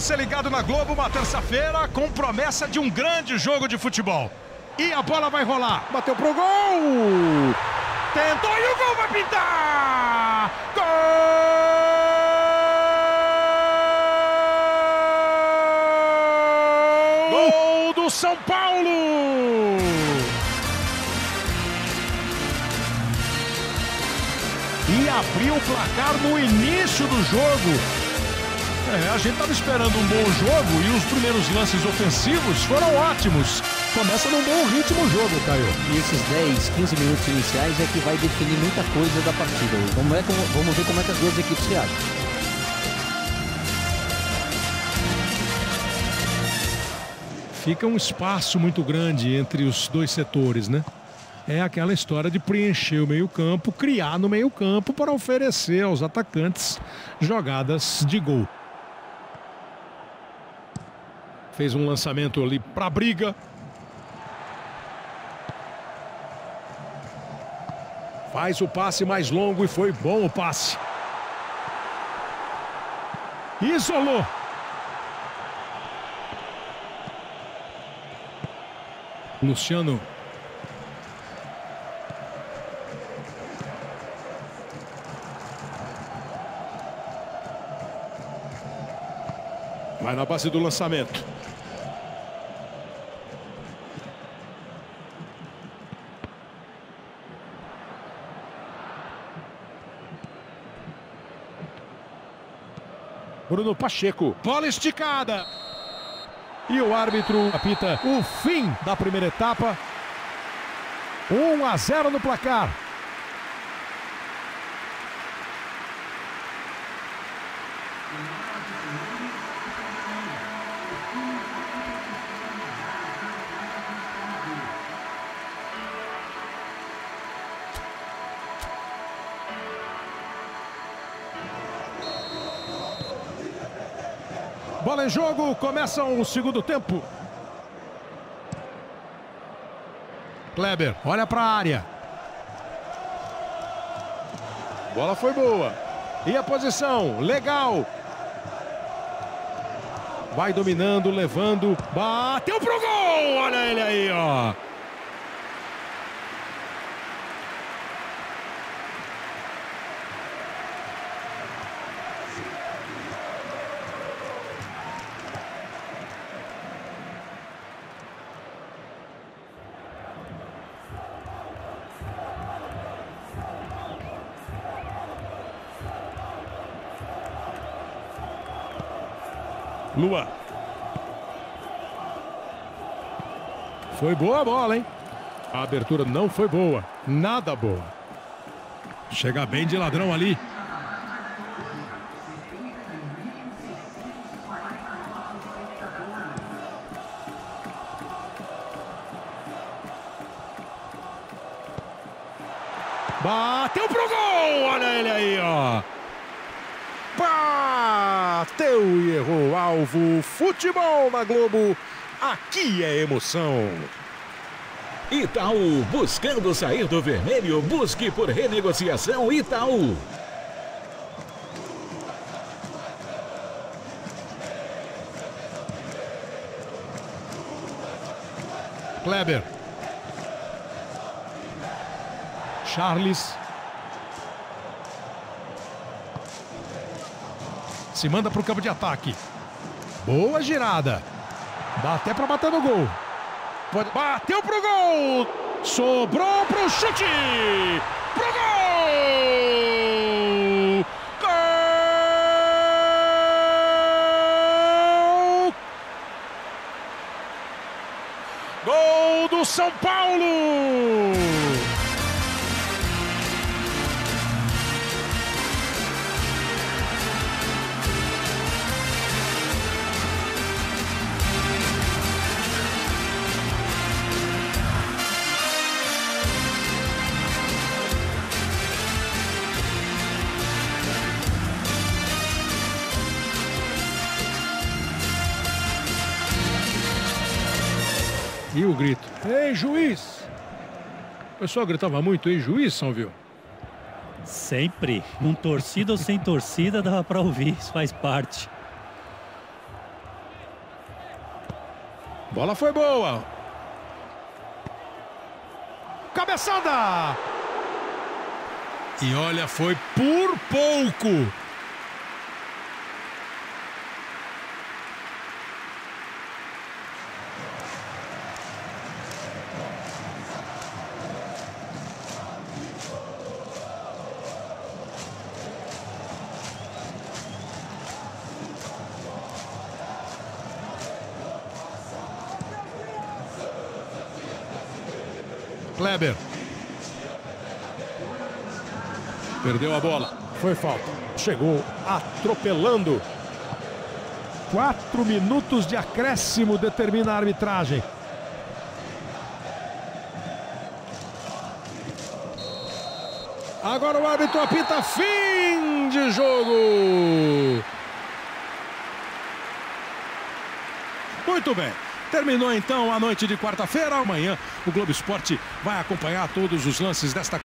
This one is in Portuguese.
você ligado na Globo, uma terça-feira com promessa de um grande jogo de futebol. E a bola vai rolar. Bateu pro gol! Tentou e o gol vai pintar! Gol! Gol do São Paulo! E abriu o placar no início do jogo. A gente estava esperando um bom jogo e os primeiros lances ofensivos foram ótimos. Começa num bom ritmo o jogo, Caio. E esses 10, 15 minutos iniciais é que vai definir muita coisa da partida. Vamos ver como é que as duas equipes se acham. Fica um espaço muito grande entre os dois setores, né? É aquela história de preencher o meio-campo, criar no meio-campo para oferecer aos atacantes jogadas de gol. Fez um lançamento ali para a briga. Faz o passe mais longo e foi bom o passe. Isolou. Luciano. Vai na base do lançamento. Bruno Pacheco, bola esticada. E o árbitro apita o fim da primeira etapa. 1-0 no placar. Bola em jogo, começa o segundo tempo. Kleber, olha para a área. Bola foi boa. E a posição, legal. Vai dominando, levando, bateu pro gol! Olha ele aí, ó. Lua. Foi boa a bola, hein? A abertura não foi boa. Nada boa. Chega bem de ladrão ali. Bateu pro gol! Olha ele aí, ó. Bateu e errou o alvo. Futebol na Globo, aqui é emoção. Itaú, buscando sair do vermelho, busque por renegociação Itaú. Kleber. Charles. Se manda para o campo de ataque. Boa girada. Dá até para bater no gol. Bateu pro gol. Sobrou pro chute. Pro gol. Gol. Gol do São Paulo. E o grito. Ei, juiz! O pessoal gritava muito, ei, juiz, São Viu? Sempre. Com torcida ou sem torcida, dava pra ouvir, isso faz parte. Bola foi boa. Cabeçada. E olha, foi por pouco. Kleber. Perdeu a bola. Foi falta. Chegou atropelando. 4 minutos de acréscimo determina a arbitragem. Agora o árbitro apita. Fim de jogo. Muito bem. Terminou então a noite de quarta-feira. Amanhã o Globo Esporte vai acompanhar todos os lances desta